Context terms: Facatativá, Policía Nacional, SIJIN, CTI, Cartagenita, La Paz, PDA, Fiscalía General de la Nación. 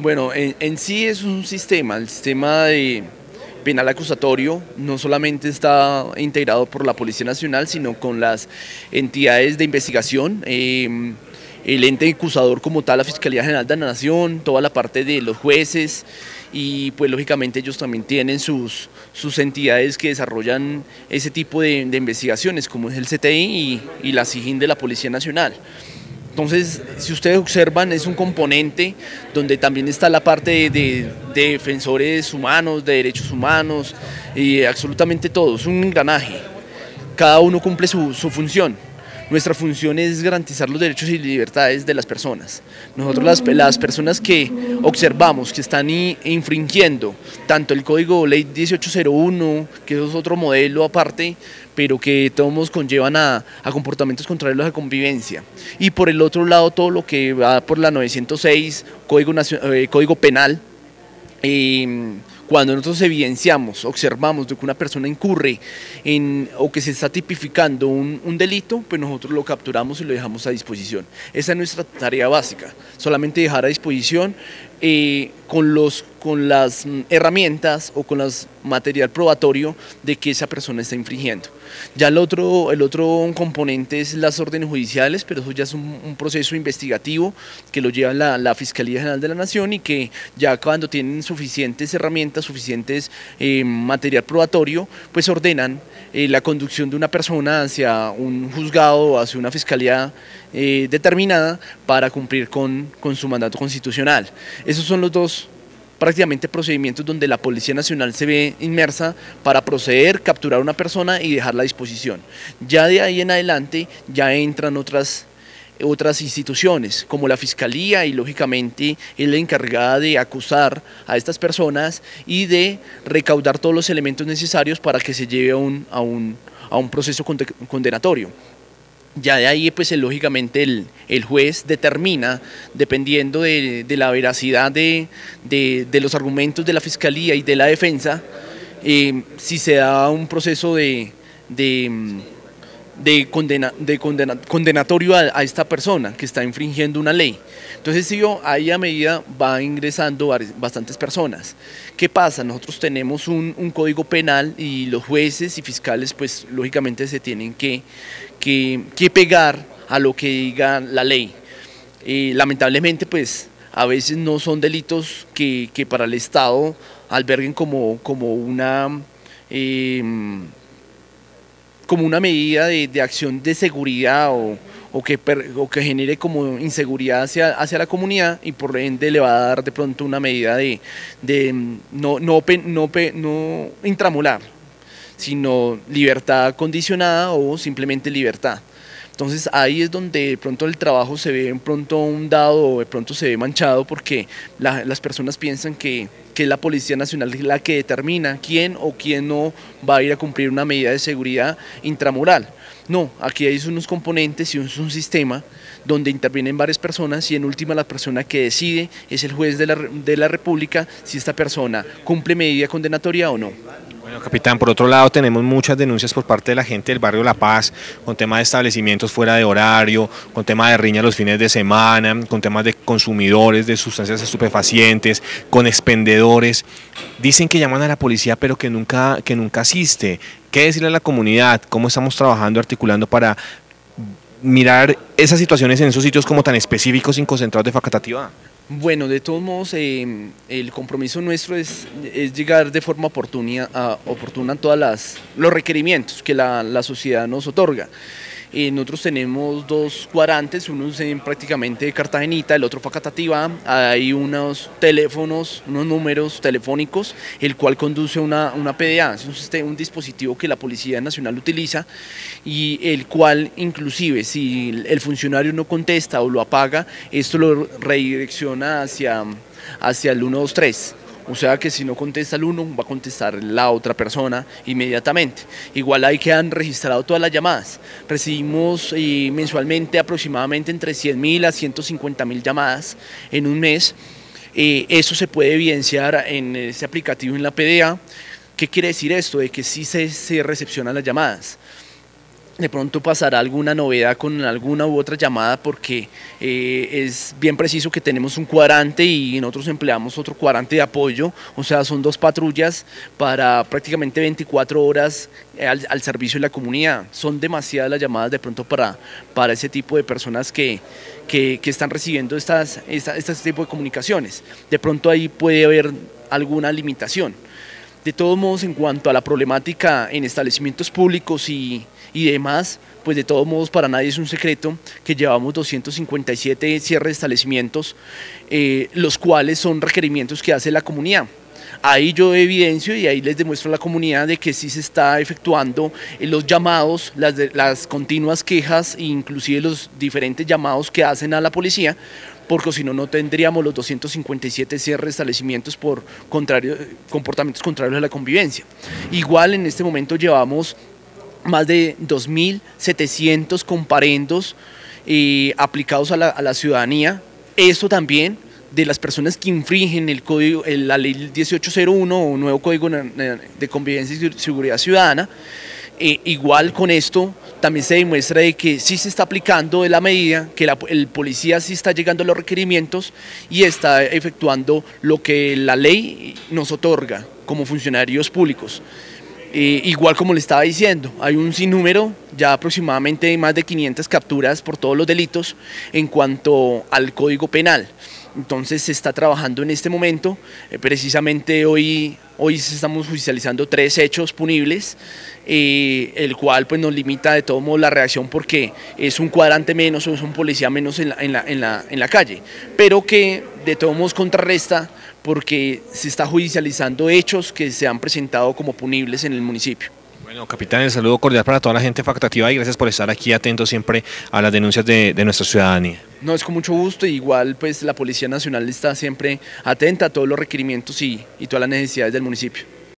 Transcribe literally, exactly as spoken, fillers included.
Bueno, en, en sí es un sistema, el sistema de penal acusatorio no solamente está integrado por la Policía Nacional, sino con las entidades de investigación, eh, el ente acusador como tal, la Fiscalía General de la Nación, toda la parte de los jueces y pues lógicamente ellos también tienen sus, sus entidades que desarrollan ese tipo de, de investigaciones como es el C T I y, y la SIJIN de la Policía Nacional. Entonces, si ustedes observan, es un componente donde también está la parte de, de, de defensores humanos, de derechos humanos, y absolutamente todo, es un engranaje. Cada uno cumple su, su función. Nuestra función es garantizar los derechos y libertades de las personas. Nosotros las, las personas que observamos que están infringiendo tanto el Código Ley dieciocho cero uno, que es otro modelo aparte, pero que todos conllevan a, a comportamientos contrarios a la convivencia. Y por el otro lado todo lo que va por la novecientos seis, Código, Nacional, eh, Código Penal, eh, cuando nosotros evidenciamos, observamos de que una persona incurre en, o que se está tipificando un, un delito, pues nosotros lo capturamos y lo dejamos a disposición. Esa es nuestra tarea básica, solamente dejar a disposición eh, con, los, con las herramientas o con las material probatorio de que esa persona está infringiendo. Ya el otro, el otro componente es las órdenes judiciales, pero eso ya es un, un proceso investigativo que lo lleva la, la Fiscalía General de la Nación y que ya cuando tienen suficientes herramientas, suficientes eh, material probatorio, pues ordenan eh, la conducción de una persona hacia un juzgado, hacia una fiscalía eh, determinada para cumplir con, con su mandato constitucional. Esos son los dos prácticamente procedimientos donde la Policía Nacional se ve inmersa para proceder, capturar a una persona y dejarla a disposición. Ya de ahí en adelante ya entran otras otras instituciones como la Fiscalía y lógicamente es la encargada de acusar a estas personas y de recaudar todos los elementos necesarios para que se lleve a un, a un, a un proceso condenatorio. Ya de ahí pues lógicamente el, el juez determina, dependiendo de, de la veracidad de, de, de los argumentos de la Fiscalía y de la defensa, eh, si se da un proceso de... de de, condena, de condena, condenatorio a, a esta persona que está infringiendo una ley. Entonces sí, ahí a medida va ingresando bastantes personas. ¿Qué pasa? Nosotros tenemos un, un código penal y los jueces y fiscales pues lógicamente se tienen que, que, que pegar a lo que diga la ley. Eh, lamentablemente pues a veces no son delitos que, que para el Estado alberguen como, como una... Eh, como una medida de, de acción de seguridad o, o, que, per, o que genere como inseguridad hacia, hacia la comunidad y por ende le va a dar de pronto una medida de, de no, no, no, no intramular, sino libertad condicionada o simplemente libertad. Entonces ahí es donde de pronto el trabajo se ve de pronto hundado o de pronto se ve manchado porque la, las personas piensan que, que es la Policía Nacional la que determina quién o quién no va a ir a cumplir una medida de seguridad intramural. No, aquí hay unos componentes y es un sistema donde intervienen varias personas y en última la persona que decide es el juez de la, de la República si esta persona cumple medida condenatoria o no. Bueno, capitán, por otro lado tenemos muchas denuncias por parte de la gente del barrio La Paz con temas de establecimientos fuera de horario, con temas de riña los fines de semana, con temas de consumidores de sustancias estupefacientes, con expendedores. Dicen que llaman a la policía pero que nunca, que nunca asiste. ¿Qué decirle a la comunidad? ¿Cómo estamos trabajando, articulando para mirar esas situaciones en esos sitios como tan específicos y concentrados de Facatativá? Bueno, de todos modos, eh, el compromiso nuestro es, es llegar de forma oportuna a, oportuna a todos los requerimientos que la, la sociedad nos otorga. Eh, nosotros tenemos dos cuadrantes, uno es en prácticamente Cartagenita, el otro Facatativá. Hay unos teléfonos, unos números telefónicos, el cual conduce una, una P D A, es un, un dispositivo que la Policía Nacional utiliza y el cual inclusive si el funcionario no contesta o lo apaga, esto lo redirecciona hacia, hacia el uno dos tres, o sea que si no contesta el uno va a contestar la otra persona inmediatamente. Igual ahí quedan registradas todas las llamadas, recibimos eh, mensualmente aproximadamente entre cien mil a ciento cincuenta mil llamadas en un mes. Eh, eso se puede evidenciar en ese aplicativo en la P D A. ¿Qué quiere decir esto? De que sí se, se recepcionan las llamadas. de pronto pasará alguna novedad con alguna u otra llamada, porque eh, es bien preciso que tenemos un cuadrante y nosotros empleamos otro cuadrante de apoyo, o sea, son dos patrullas para prácticamente veinticuatro horas al, al servicio de la comunidad. Son demasiadas las llamadas de pronto para, para ese tipo de personas que, que, que están recibiendo estas, esta, este tipo de comunicaciones. De pronto ahí puede haber alguna limitación. De todos modos, en cuanto a la problemática en establecimientos públicos y, y demás, pues de todos modos para nadie es un secreto que llevamos doscientos cincuenta y siete cierres de establecimientos, eh, los cuales son requerimientos que hace la comunidad. Ahí yo evidencio y ahí les demuestro a la comunidad de que sí se está efectuando los llamados, las, de, las continuas quejas e inclusive los diferentes llamados que hacen a la policía, porque si no, no tendríamos los doscientos cincuenta y siete cierres de establecimientos por contrario, comportamientos contrarios a la convivencia. Igual en este momento llevamos más de dos mil setecientos comparendos eh, aplicados a la, a la ciudadanía. Eso también de las personas que infringen el código, la ley dieciocho cero uno o nuevo código de convivencia y seguridad ciudadana. Eh, igual con esto también se demuestra de que sí se está aplicando de la medida, que la, el policía sí está llegando a los requerimientos y está efectuando lo que la ley nos otorga como funcionarios públicos. Eh, igual como le estaba diciendo, hay un sinnúmero, ya aproximadamente más de quinientas capturas por todos los delitos en cuanto al Código Penal. Entonces se está trabajando en este momento, eh, precisamente hoy, hoy estamos judicializando tres hechos punibles, eh, el cual pues, nos limita de todo modo la reacción porque es un cuadrante menos o es un policía menos en la, en la, en la, en la calle, pero que de todos modos contrarresta porque se está judicializando hechos que se han presentado como punibles en el municipio. Bueno, capitán, el saludo cordial para toda la gente facatativa y gracias por estar aquí atentos siempre a las denuncias de, de nuestra ciudadanía. No, es con mucho gusto, igual pues la Policía Nacional está siempre atenta a todos los requerimientos y, y todas las necesidades del municipio.